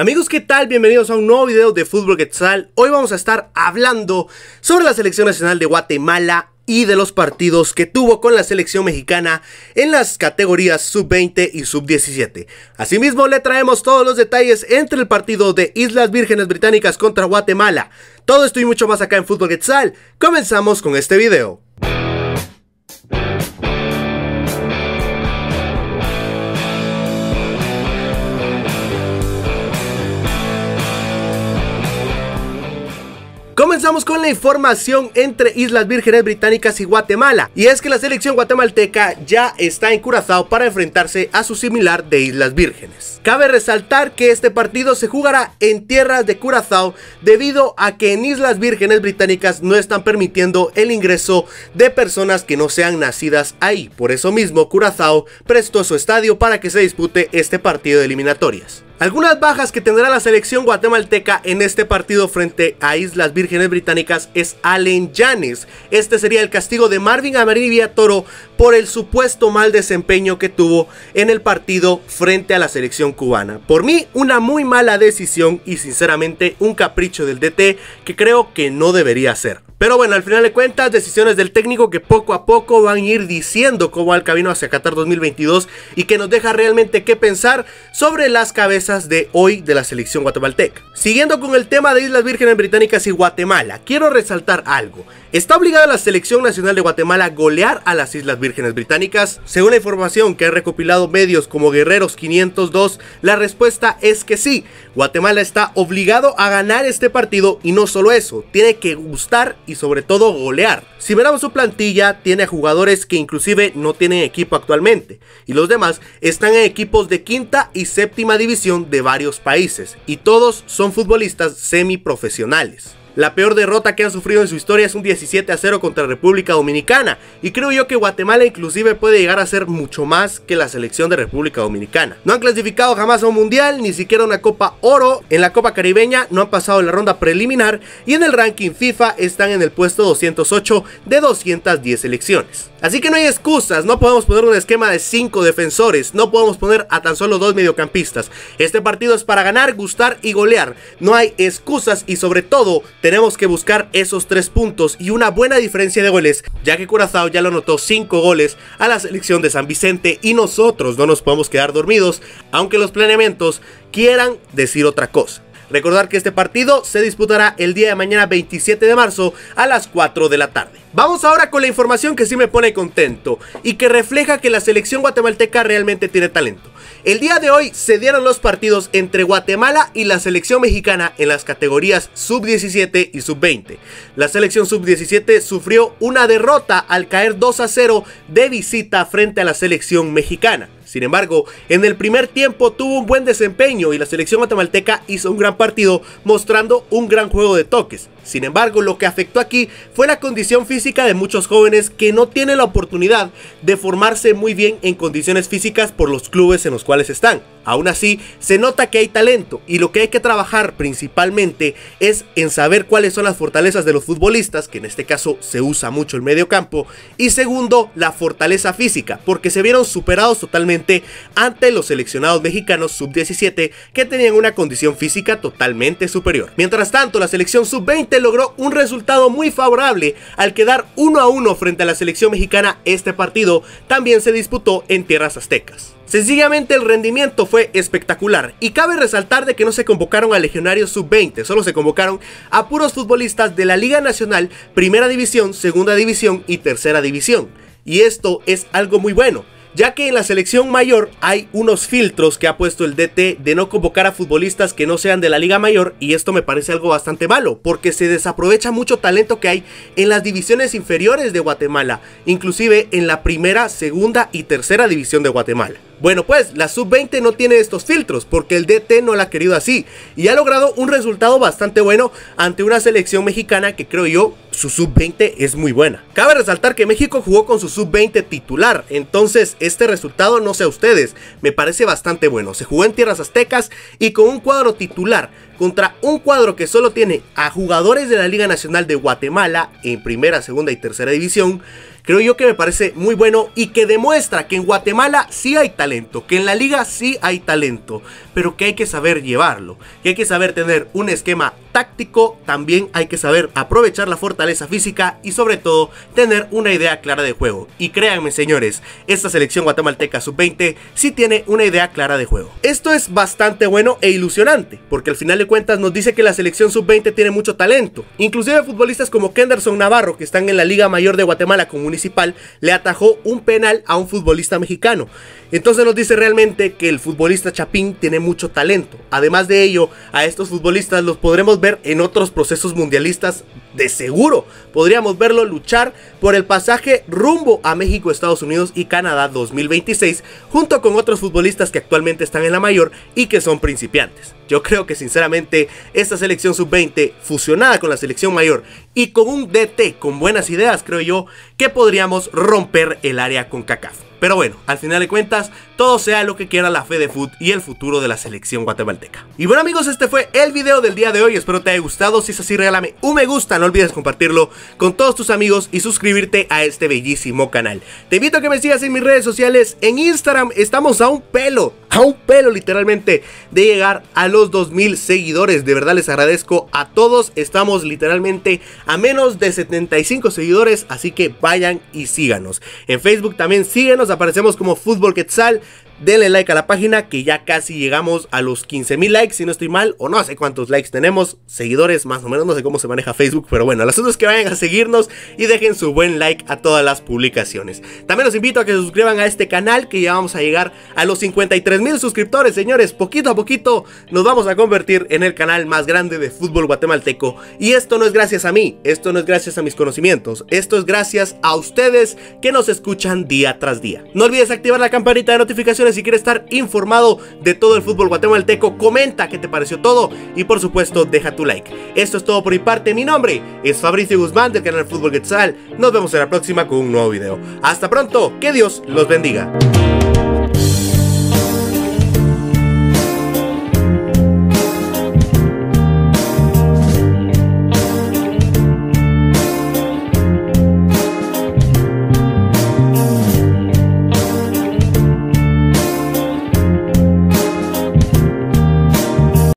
Amigos, ¿qué tal? Bienvenidos a un nuevo video de Fútbol Quetzal. Hoy vamos a estar hablando sobre la Selección Nacional de Guatemala y de los partidos que tuvo con la selección mexicana en las categorías sub-20 y sub-17. Asimismo, le traemos todos los detalles entre el partido de Islas Vírgenes Británicas contra Guatemala. Todo esto y mucho más acá en Fútbol Quetzal. Comenzamos con este video. Comenzamos con la información entre Islas Vírgenes Británicas y Guatemala, y es que la selección guatemalteca ya está en Curazao para enfrentarse a su similar de Islas Vírgenes. Cabe resaltar que este partido se jugará en tierras de Curazao debido a que en Islas Vírgenes Británicas no están permitiendo el ingreso de personas que no sean nacidas ahí. Por eso mismo Curazao prestó su estadio para que se dispute este partido de eliminatorias. Algunas bajas que tendrá la selección guatemalteca en este partido frente a Islas Vírgenes Británicas es Allen Yanes. Este sería el castigo de Marvin Amarivia Toro por el supuesto mal desempeño que tuvo en el partido frente a la selección cubana. Por mí, una muy mala decisión y sinceramente un capricho del DT que creo que no debería ser. Pero bueno, al final de cuentas, decisiones del técnico que poco a poco van a ir diciendo cómo va el camino hacia Qatar 2022 y que nos deja realmente que pensar sobre las cabezas de hoy de la selección guatemalteca. Siguiendo con el tema de Islas Vírgenes Británicas y Guatemala, quiero resaltar algo. Está obligada la Selección Nacional de Guatemala a golear a las Islas Vírgenes Británicas. Según la información que han recopilado medios como Guerreros 502, la respuesta es que sí. Guatemala está obligado a ganar este partido y no solo eso, tiene que gustar y sobre todo golear. Si miramos su plantilla, tiene a jugadores que inclusive no tienen equipo actualmente y los demás están en equipos de quinta y séptima división de varios países y todos son futbolistas semiprofesionales. La peor derrota que han sufrido en su historia es un 17-0 contra República Dominicana y creo yo que Guatemala inclusive puede llegar a ser mucho más que la selección de República Dominicana. No han clasificado jamás a un mundial, ni siquiera una Copa Oro, en la Copa Caribeña no han pasado la ronda preliminar y en el ranking FIFA están en el puesto 208 de 210 selecciones. Así que no hay excusas, no podemos poner un esquema de 5 defensores, no podemos poner a tan solo 2 mediocampistas. Este partido es para ganar, gustar y golear, no hay excusas y sobre todo tenemos que buscar esos 3 puntos y una buena diferencia de goles, ya que Curazao ya lo anotó 5 goles a la selección de San Vicente y nosotros no nos podemos quedar dormidos, aunque los planeamientos quieran decir otra cosa. Recordar que este partido se disputará el día de mañana 27 de marzo a las 4 de la tarde. Vamos ahora con la información que sí me pone contento y que refleja que la selección guatemalteca realmente tiene talento. El día de hoy se dieron los partidos entre Guatemala y la selección mexicana en las categorías sub-17 y sub-20. La selección sub-17 sufrió una derrota al caer 2-0 de visita frente a la selección mexicana. Sin embargo, en el primer tiempo tuvo un buen desempeño y la selección guatemalteca hizo un gran partido mostrando un gran juego de toques. Sin embargo, lo que afectó aquí fue la condición física de muchos jóvenes que no tienen la oportunidad de formarse muy bien en condiciones físicas por los clubes en los cuales están. Aún así, se nota que hay talento y lo que hay que trabajar principalmente es en saber cuáles son las fortalezas de los futbolistas, que en este caso se usa mucho el medio campo, y segundo, la fortaleza física, porque se vieron superados totalmente ante los seleccionados mexicanos sub-17 que tenían una condición física totalmente superior. Mientras tanto, la selección sub-20 logró un resultado muy favorable al quedar 1-1 frente a la selección mexicana. Este partido también se disputó en tierras aztecas. Sencillamente el rendimiento fue espectacular y cabe resaltar de que no se convocaron a legionarios sub-20, solo se convocaron a puros futbolistas de la Liga Nacional, Primera División, Segunda División y Tercera División. Y esto es algo muy bueno, ya que en la selección mayor hay unos filtros que ha puesto el DT de no convocar a futbolistas que no sean de la liga mayor, y esto me parece algo bastante malo porque se desaprovecha mucho talento que hay en las divisiones inferiores de Guatemala, inclusive en la primera, segunda y tercera división de Guatemala. Bueno, pues la sub-20 no tiene estos filtros porque el DT no la ha querido así y ha logrado un resultado bastante bueno ante una selección mexicana que creo yo su sub-20 es muy buena. Cabe resaltar que México jugó con su sub-20 titular, entonces este resultado, no sé a ustedes, me parece bastante bueno. Se jugó en tierras aztecas y con un cuadro titular contra un cuadro que solo tiene a jugadores de la Liga Nacional de Guatemala en primera, segunda y tercera división. Creo yo que me parece muy bueno y que demuestra que en Guatemala sí hay talento, que en la liga sí hay talento, pero que hay que saber llevarlo, que hay que saber tener un esquema táctico, también hay que saber aprovechar la fortaleza física y sobre todo tener una idea clara de juego. Y créanme señores, esta selección guatemalteca sub-20 sí tiene una idea clara de juego. Esto es bastante bueno e ilusionante, porque al final de cuentas nos dice que la selección sub-20 tiene mucho talento. Inclusive futbolistas como Kenderson Navarro, que están en la Liga Mayor de Guatemala con Municipal, le atajó un penal a un futbolista mexicano. Entonces nos dice realmente que el futbolista chapín tiene mucho talento. Además de ello, a estos futbolistas los podremos ver en otros procesos mundialistas de seguro. Podríamos verlo luchar por el pasaje rumbo a México, Estados Unidos y Canadá 2026, junto con otros futbolistas que actualmente están en la mayor y que son principiantes. Yo creo que sinceramente esta selección sub-20 fusionada con la selección mayor y con un DT con buenas ideas, creo yo que podríamos romper el área con CACAF. Pero bueno, al final de cuentas, todo sea lo que quiera la fedefut y el futuro de la selección guatemalteca. Y bueno amigos, este fue el video del día de hoy, espero te haya gustado. Si es así, regálame un me gusta, no olvides compartirlo con todos tus amigos y suscribirte a este bellísimo canal. Te invito a que me sigas en mis redes sociales. En Instagram estamos a un pelo literalmente de llegar a los 2000 seguidores. De verdad les agradezco a todos, estamos literalmente a menos de 75 seguidores, así que vayan y síganos. En Facebook también síguenos, aparecemos como Fútbol Quetzal. Denle like a la página que ya casi llegamos a los 15.000 likes, si no estoy mal, o no sé cuántos likes tenemos, seguidores más o menos, no sé cómo se maneja Facebook, pero bueno, el asunto es que vayan a seguirnos y dejen su buen like a todas las publicaciones. También los invito a que se suscriban a este canal, que ya vamos a llegar a los 53.000 suscriptores, señores. Poquito a poquito nos vamos a convertir en el canal más grande de fútbol guatemalteco, y esto no es gracias a mí, esto no es gracias a mis conocimientos, esto es gracias a ustedes que nos escuchan día tras día. No olvides activar la campanita de notificaciones si quieres estar informado de todo el fútbol guatemalteco. Comenta qué te pareció todo y por supuesto deja tu like. Esto es todo por mi parte, mi nombre es Fabricio Guzmán del canal Fútbol Quetzal. Nos vemos en la próxima con un nuevo video. Hasta pronto, que Dios los bendiga.